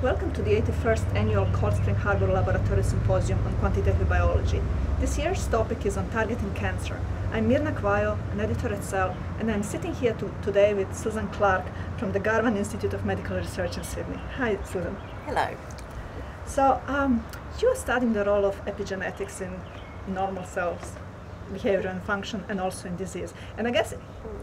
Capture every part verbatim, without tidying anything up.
Welcome to the eighty-first Annual Cold Spring Harbor Laboratory Symposium on Quantitative Biology. This year's topic is on targeting cancer. I'm Mirna Kvajo, an editor at Cell, and I'm sitting here to, today with Susan Clark from the Garvan Institute of Medical Research in Sydney. Hi, Susan. Hello. So, um, you are studying the role of epigenetics in normal cells, behavior and function, and also in disease. And I guess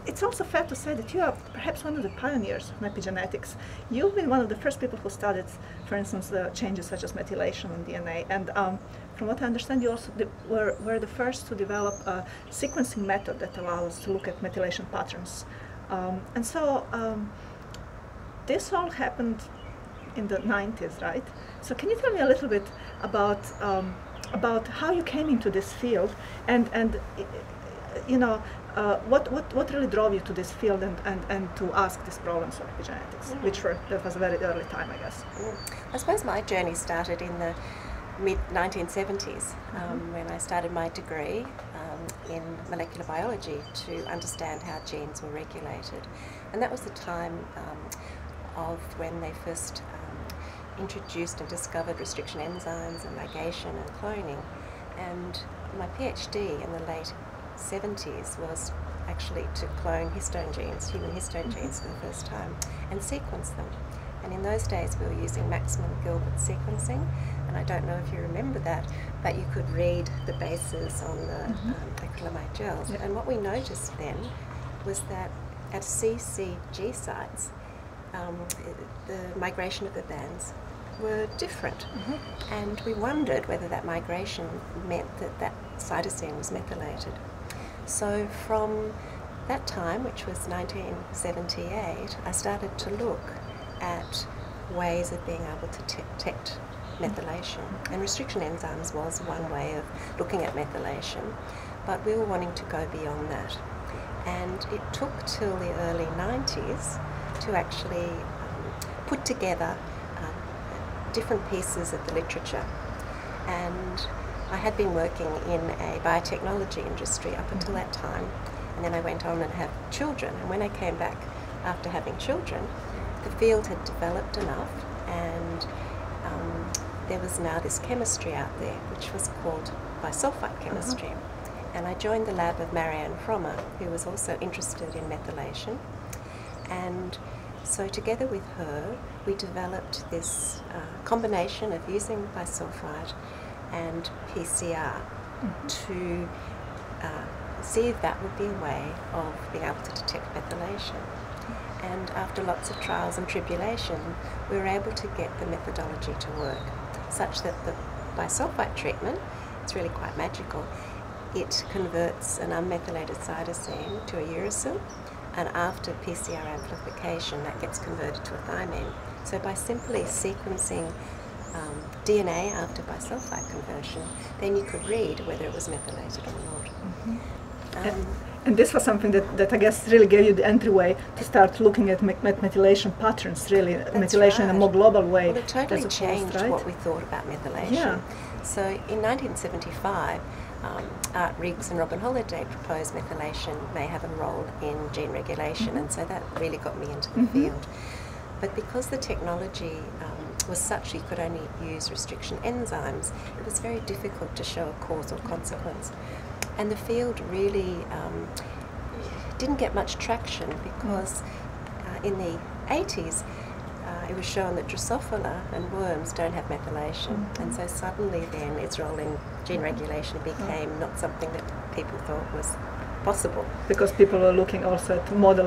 it's also fair to say that you are perhaps one of the pioneers in epigenetics. You've been one of the first people who studied, for instance, the changes such as methylation in D N A. And um, from what I understand, you also were, were the first to develop a sequencing method that allows us to look at methylation patterns. Um, and so um, this all happened in the nineties, right? So can you tell me a little bit about, um, about how you came into this field and, and you know, Uh, what, what, what really drove you to this field and, and, and to ask these problems of epigenetics, yeah. which were, that was a very early time, I guess. Yeah. I suppose my journey started in the mid nineteen seventies um, mm-hmm. when I started my degree um, in molecular biology to understand how genes were regulated. And that was the time um, of when they first um, introduced and discovered restriction enzymes and ligation and cloning. And my PhD in the late seventies was actually to clone histone genes, human histone genes for the first time, and sequence them. And in those days we were using Maxman-Gilbert sequencing, and I don't know if you remember that, but you could read the bases on the mm-hmm. um, acrylamide gels. Yep. And what we noticed then was that at C C G sites, um, the migration of the bands were different, mm-hmm. and we wondered whether that migration meant that that cytosine was methylated. So from that time, which was nineteen seventy-eight, I started to look at ways of being able to detect methylation. And restriction enzymes was one way of looking at methylation, but we were wanting to go beyond that. And it took till the early nineties to actually um, put together um, different pieces of the literature. And I had been working in a biotechnology industry up until that time, and then I went on and had children, and when I came back after having children, the field had developed enough, and um, there was now this chemistry out there which was called bisulfite chemistry. Mm-hmm. And I joined the lab of Marianne Frommer, who was also interested in methylation, and so together with her we developed this uh, combination of using bisulfite and P C R mm-hmm. to uh, see if that would be a way of being able to detect methylation. And after lots of trials and tribulation, we were able to get the methodology to work, such that the bisulfite treatment, it's really quite magical, it converts an unmethylated cytosine to a uracil, and after P C R amplification that gets converted to a thymine. So by simply sequencing Um, D N A after bisulfite conversion, then you could read whether it was methylated or not. Mm-hmm. um, and, and this was something that, that I guess really gave you the entryway to start looking at me methylation patterns, really, methylation right. in a more global way. Well, it totally opposed, changed right? what we thought about methylation. Yeah. So in nineteen seventy-five, um, Art Riggs and Robin Holliday proposed methylation may have a role in gene regulation, mm-hmm. and so that really got me into the mm-hmm. field. But because the technology um, was such you could only use restriction enzymes, it was very difficult to show a causal consequence. And the field really um, didn't get much traction because uh, in the eighties uh, it was shown that Drosophila and worms don't have methylation. Mm-hmm. And so suddenly then its role in gene regulation became mm-hmm. not something that people thought was possible. Because people were looking also at model,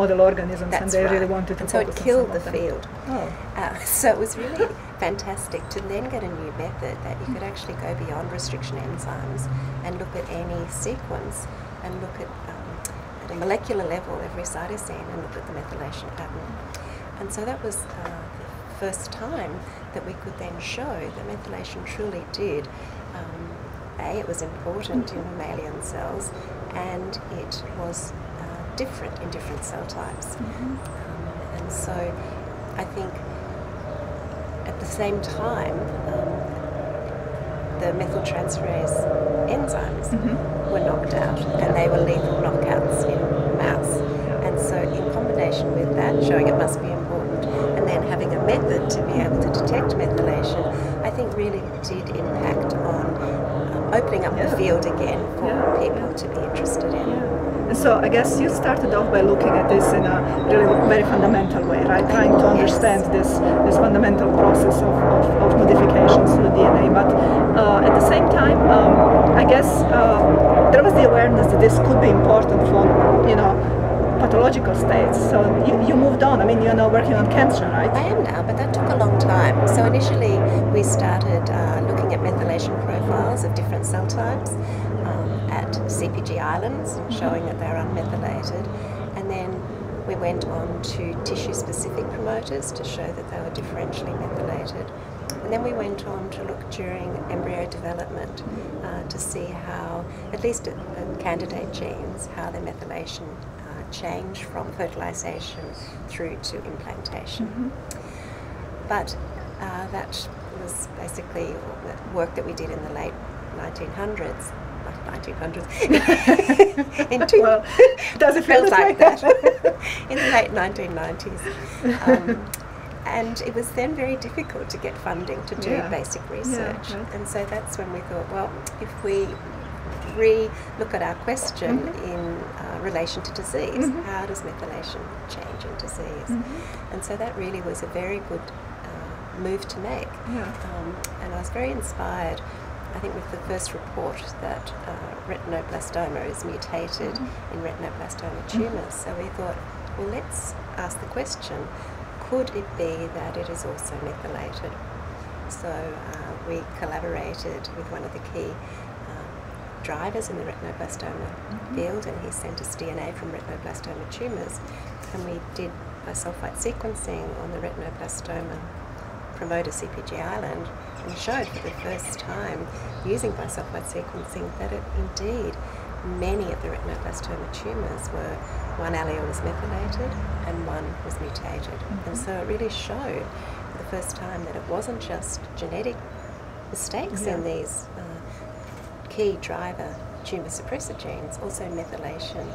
model organisms That's and they right. really wanted to and focus on so it killed the field. Oh. Uh, so it was really fantastic to then get a new method that you could actually go beyond restriction enzymes and look at any sequence and look at, um, at a molecular level every cytosine and look at the methylation pattern. And so that was uh, the first time that we could then show that methylation truly did um, A, it was important in mammalian cells, and it was uh, different in different cell types. Mm-hmm. um, and so I think at the same time, um, the methyltransferase enzymes mm-hmm. were knocked out, and they were lethal knockouts in mouse. And so in combination with that, showing it must be important, and and then having a method to be able to detect methylation, I think really did impact on opening up yeah. the field again for yeah. people to be interested in. Yeah. And so I guess you started off by looking at this in a really very fundamental way, right? Trying to understand yes. this, this fundamental process of, of, of modifications to the D N A. But uh, at the same time, um, I guess uh, there was the awareness that this could be important for, you know, pathological states, so you, you moved on. I mean, you're now working on cancer, right? I am now, but that took a long time. So initially we started uh, looking at methylation profiles of different cell types um, at C P G islands, showing that they're unmethylated, and then we went on to tissue-specific promoters to show that they were differentially methylated. And then we went on to look during embryo development uh, to see how, at least at, at candidate genes, how their methylation change from fertilization through to implantation. Mm-hmm. But uh, that was basically the work that we did in the late nineteen hundreds. nineteen hundreds. in two, well, does it feel like that? In the late nineteen nineties. Um, and it was then very difficult to get funding to do yeah. basic research. Yeah, right. And so that's when we thought, well, if we re-look at our question mm-hmm. in uh, relation to disease. Mm-hmm. How does methylation change in disease? Mm-hmm. And so that really was a very good uh, move to make. Yeah. Um, and I was very inspired, I think, with the first report that uh, retinoblastoma is mutated mm-hmm. in retinoblastoma tumours. Mm-hmm. So we thought, well, let's ask the question, could it be that it is also methylated? So uh, we collaborated with one of the key drivers in the retinoblastoma mm-hmm. field, and he sent us D N A from retinoblastoma tumours, and we did bisulfite sequencing on the retinoblastoma promoter C P G Island, and showed for the first time using bisulfite sequencing that it, indeed many of the retinoblastoma tumours were, one allele was methylated and one was mutated. Mm-hmm. And so it really showed for the first time that it wasn't just genetic mistakes yeah. in these uh, key driver tumour suppressor genes, also methylation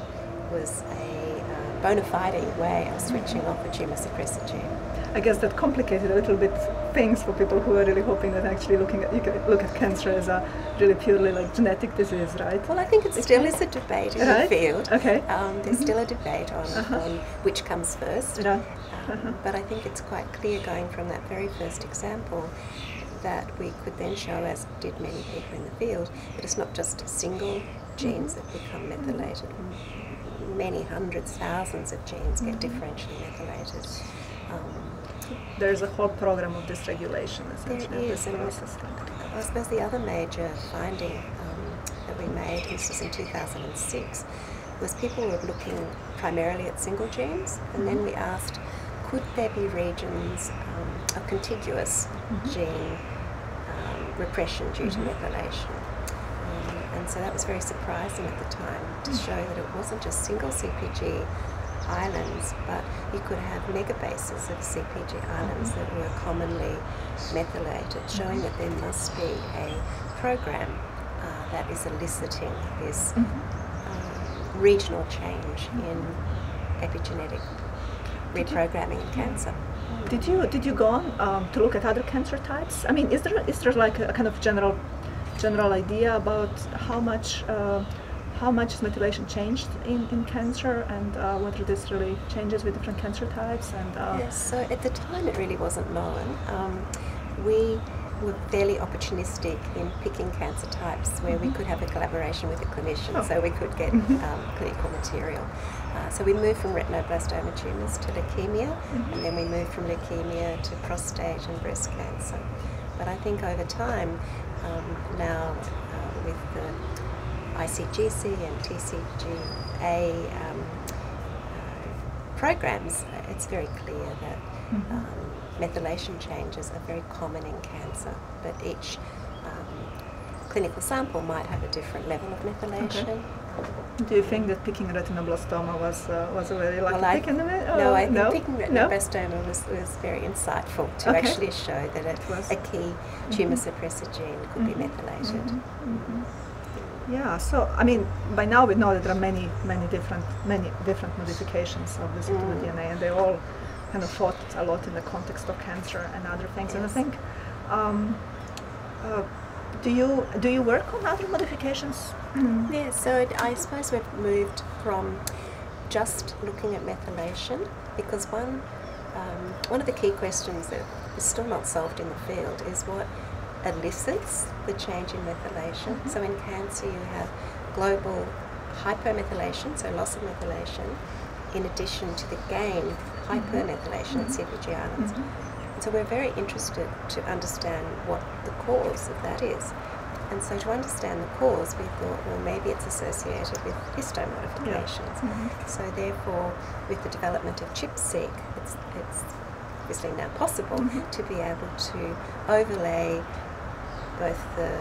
was a uh, bona fide way of switching mm-hmm. off a tumour suppressor gene. I guess that complicated a little bit things for people who are really hoping that actually looking at, you can look at cancer as a really purely like genetic disease, right? Well, I think it still is a debate in right? the field. Okay. Um, there's mm-hmm. still a debate on, uh-huh. on which comes first, yeah. uh-huh. um, but I think it's quite clear going from that very first example that we could then show, as did many people in the field, that it's not just single genes that become methylated. Many hundreds, thousands of genes get differentially methylated. Um, There's a whole program of dysregulation, essentially. There is, and I suppose the other major finding um, that we made, this was in two thousand six, was people were looking primarily at single genes, and then we asked, could there be regions um, of contiguous mm-hmm. gene repression due mm-hmm. to methylation. Um, and so that was very surprising at the time to mm-hmm. show that it wasn't just single C P G islands, but you could have megabases of C P G islands mm-hmm. that were commonly methylated, showing that there must be a program uh, that is eliciting this mm-hmm. um, regional change mm-hmm. in epigenetic reprogramming in cancer. Did you did you go on um, to look at other cancer types? I mean, is there is there like a kind of general general idea about how much uh, how much is methylation changed in, in cancer, and uh, whether this really changes with different cancer types? And uh, yes, so at the time it really wasn't known. Um, we were fairly opportunistic in picking cancer types where mm-hmm. we could have a collaboration with a clinician, oh. so we could get mm-hmm. um, clinical material. Uh, so we moved from retinoblastoma tumours to leukaemia, mm-hmm. and then we moved from leukaemia to prostate and breast cancer. But I think over time, um, now uh, with the I C G C and T C G A um, uh, programs, it's very clear that mm-hmm. um, methylation changes are very common in cancer, but each um, clinical sample might have a different level of methylation. Okay. Do you think that picking retinoblastoma was uh, was a very lucky well, pick in the middle? No, I think no? picking retinoblastoma no? was, was very insightful to okay. actually show that a, a key tumour mm-hmm. suppressor gene could mm-hmm. be methylated. Mm-hmm. Mm-hmm. Yeah, so I mean, by now we know that there are many, many different, many different modifications, obviously, mm. to the D N A, and they all kind of fought a lot in the context of cancer and other things. Yes. And I think, um, uh, do you do you work on other modifications? Mm-hmm. Yeah, so it, I suppose we've moved from just looking at methylation, because one um, one of the key questions that is still not solved in the field is what elicits the change in methylation. Mm-hmm. So in cancer you have global hypermethylation, so loss of methylation, in addition to the gain, hypermethylation in C P G R Ns. Mm-hmm. So we're very interested to understand what the cause of that is. And so to understand the cause, we thought, well, maybe it's associated with histomodifications. Yeah. Mm-hmm. So therefore, with the development of CHIP-seq, it's, it's obviously now possible mm-hmm. to be able to overlay both the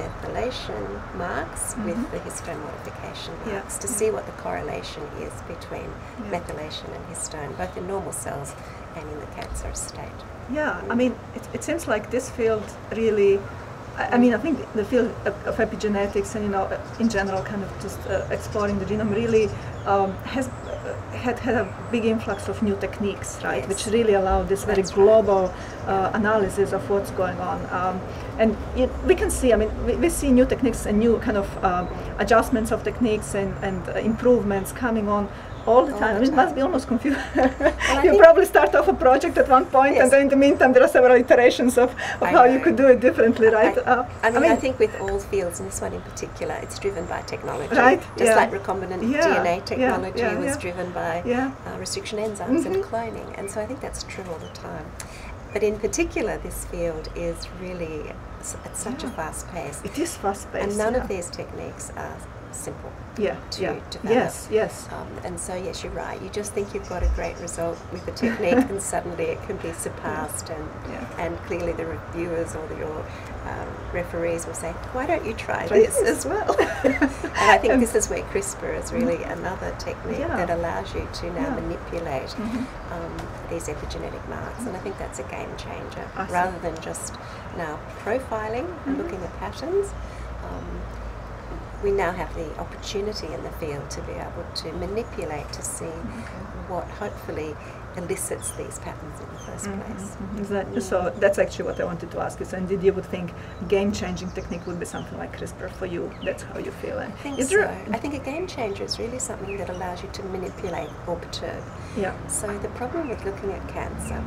methylation marks mm-hmm. with the histomodification marks yeah. to yeah. see what the correlation is between yeah. methylation and histone, both in normal cells and in the cancerous state. Yeah, mm. I mean, it, it seems like this field really, I, I mean, I think the field of, of epigenetics and, you know, in general, kind of just uh, exploring the genome really um, has uh, had, had a big influx of new techniques, right, yes. which really allow this very That's global right. uh, analysis of what's going on. Um, And it, we can see, I mean, we, we see new techniques and new kind of um, adjustments of techniques and, and uh, improvements coming on all the all time. The time. I mean, it must be almost confusing. Well, you probably start off a project at one point, yes. and then in the meantime there are several iterations of, of how know. you could do it differently, right? I, uh, I, mean, I mean, I think with all fields, and this one in particular, it's driven by technology. Right? Just yeah. like recombinant yeah. D N A technology yeah. Yeah. was yeah. driven by yeah. uh, restriction enzymes mm-hmm. and cloning. And so I think that's true all the time. But in particular, this field is really at such yeah. a fast pace. It is fast paced. And none yeah. of these techniques are simple yeah. to yeah. develop. Yes, yes. Um, and so, yes, you're right. You just think you've got a great result with a technique and suddenly it can be surpassed. And, yeah. and clearly the reviewers or the, your um, referees will say, why don't you try this as well? And I think um, this is where CRISPR is really mm-hmm. another technique yeah. that allows you to now yeah. manipulate mm-hmm. um, these epigenetic marks. Mm-hmm. And I think that's a game changer, awesome. rather than just now profiling mm-hmm. and looking at patterns. Um, we now have the opportunity in the field to be able to manipulate to see mm-hmm. what hopefully elicits these patterns in the first mm-hmm. place. Mm-hmm. Exactly. Yeah. So that's actually what I wanted to ask you. So indeed you would think game-changing technique would be something like CRISPR for you. That's how you feel. And I think is so. There I think a game changer is really something that allows you to manipulate or perturb. Yeah. So the problem with looking at cancer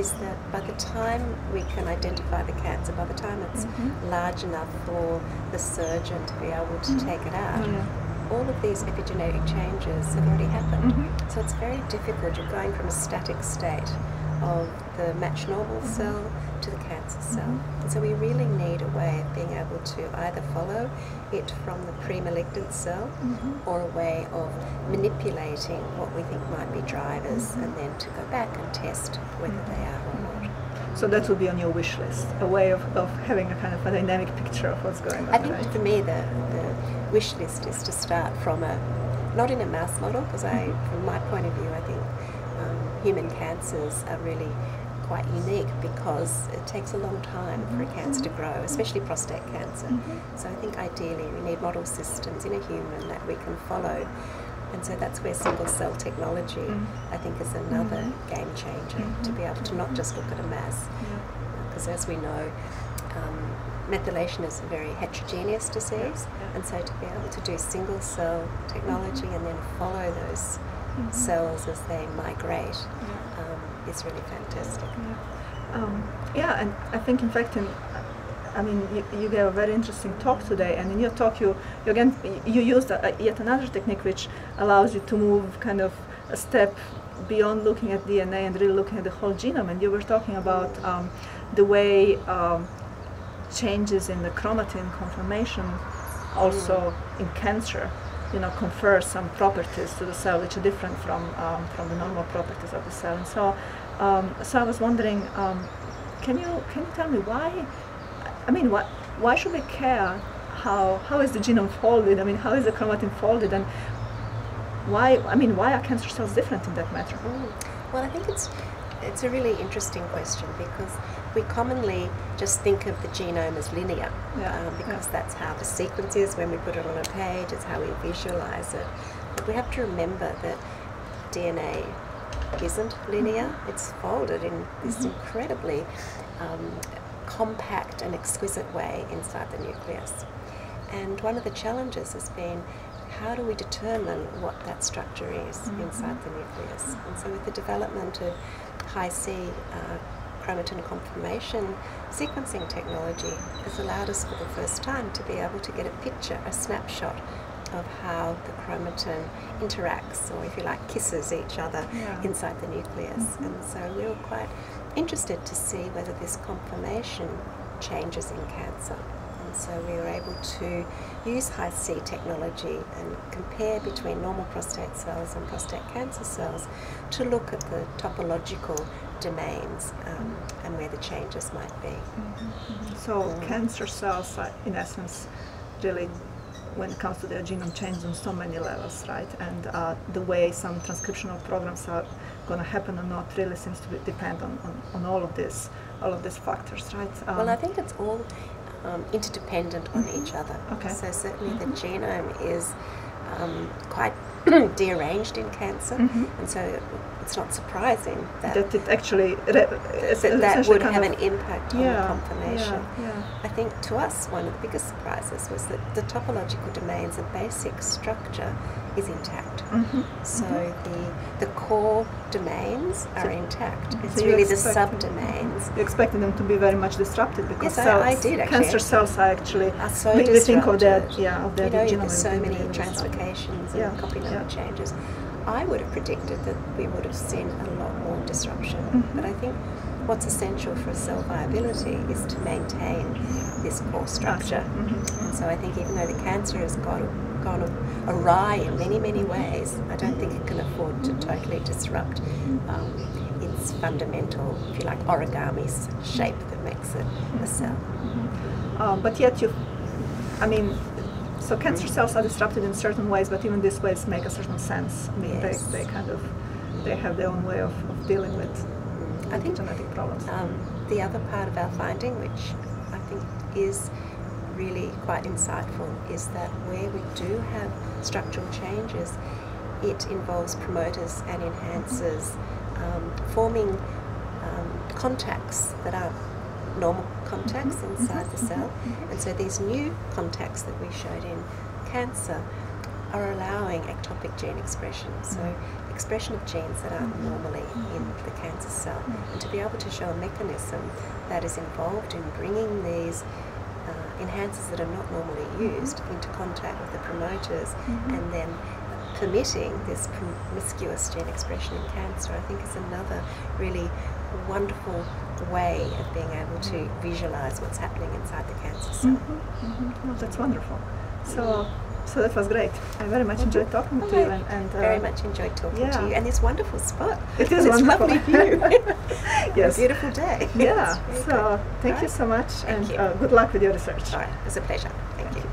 is that by the time we can identify the cancer, by the time it's mm-hmm. large enough for the surgeon to be able to mm-hmm. take it out, mm-hmm. all of these epigenetic changes have already happened. Mm-hmm. So it's very difficult. You're going from a static state of the matched normal mm-hmm. cell to the cancer cell. Mm-hmm. And so we really need a way of being able to either follow it from the pre-malignant cell mm-hmm. or a way of manipulating what we think might be drivers mm-hmm. and then to go back and test whether mm-hmm. they are or not. So that would be on your wish list, a way of, of having a kind of a dynamic picture of what's going on. I think right? for me the, the wish list is to start from a, not in a mouse model, because I, from my point of view, I think human cancers are really quite unique because it takes a long time for a cancer to grow, especially prostate cancer. Mm-hmm. So I think ideally we need model systems in a human that we can follow. And so that's where single cell technology, mm-hmm. I think, is another mm-hmm. game changer, mm-hmm. to be able to not just look at a mass. Because yeah. as we know, um, methylation is a very heterogeneous disease. Yes. Yeah. And so to be able to do single cell technology mm-hmm. and then follow those Mm-hmm. cells as they migrate yeah. um, is really fantastic. Yeah. Um, yeah, and I think in fact, in, I mean, you, you gave a very interesting talk today, and in your talk you, you again you used a, a yet another technique which allows you to move kind of a step beyond looking at D N A and really looking at the whole genome. And you were talking about um, the way um, changes in the chromatin conformation also mm. in cancer, you know, confer some properties to the cell which are different from um, from the normal properties of the cell. And so, um, so I was wondering, um, can you can you tell me why? I mean, why why should we care how how is the genome folded? I mean, how is the chromatin folded, and why? I mean, why are cancer cells different in that matter? Mm. Well, I think it's it's a really interesting question, because we commonly just think of the genome as linear, yeah, um, because yeah. that's how the sequence is. When we put it on a page, it's how we visualize it. But we have to remember that D N A isn't linear. It's folded in this incredibly um, compact and exquisite way inside the nucleus. And one of the challenges has been, how do we determine what that structure is mm-hmm. inside the nucleus? And so with the development of Hi-C uh, chromatin conformation sequencing technology, has allowed us for the first time to be able to get a picture, a snapshot of how the chromatin interacts, or if you like, kisses each other yeah. inside the nucleus. Mm-hmm. And so we were quite interested to see whether this conformation changes in cancer. So we were able to use Hi-C technology and compare between normal prostate cells and prostate cancer cells to look at the topological domains um, and where the changes might be. Mm-hmm. Mm-hmm. So um, cancer cells are, in essence, really, when it comes to their genome, change on so many levels, right? And uh, the way some transcriptional programs are going to happen or not really seems to depend on, on, on all of this, all of these factors, right? Um, well, I think it's all Um, interdependent on each other. Okay. So certainly mm-hmm. the genome is um, quite deranged in cancer, mm-hmm. and so it's not surprising that, that it actually that, that would have an impact yeah, on the conformation. Yeah, yeah. I think to us one of the biggest surprises was that the topological domains, the basic structure, is intact. Mm-hmm. So mm-hmm. the the core domains are so intact. It's so really the subdomains. You're expecting them to be very much disrupted because yes, cells, I, I did, actually, cancer cells are actually are so we disrupted. Think of that, yeah, of their you know, genome. There's so many translocations and yeah. copy number yeah. changes. I would have predicted that we would have seen a lot more disruption. Mm-hmm. But I think what's essential for cell viability is to maintain this core structure. Mm-hmm. And so I think even though the cancer has gone, gone awry in many, many ways, I don't think it can afford to totally disrupt um, its fundamental, if you like, origami shape that makes it a cell. Mm-hmm. uh, but yet you, I mean, so cancer cells are disrupted in certain ways, but even these ways make a certain sense. I mean, yes. they, they kind of, they have their own way of, of dealing with I think, genetic problems. Um, the other part of our finding, which I think is really quite insightful, is that where we do have structural changes, it involves promoters and enhancers um, forming um, contacts that are normal contacts mm-hmm. inside the cell, mm-hmm. and so these new contacts that we showed in cancer are allowing ectopic gene expression, so expression of genes that aren't mm-hmm. normally in the cancer cell, mm-hmm. and to be able to show a mechanism that is involved in bringing these uh, enhancers that are not normally used mm-hmm. into contact with the promoters, mm-hmm. and then permitting this promiscuous gene expression in cancer, I think is another really wonderful way of being able to visualize what's happening inside the cancer cell. Mm-hmm, mm-hmm. Well, that's wonderful. So, so that was great. I very much mm-hmm. enjoyed talking okay. to you, and, and uh, very much enjoyed talking yeah. to you. And this wonderful spot. It is this wonderful. Lovely view. Yes. A beautiful day. Yeah. Really so, good. Thank All you right. so much, thank and uh, good luck with your research. All right. It's a pleasure. Thank, thank you.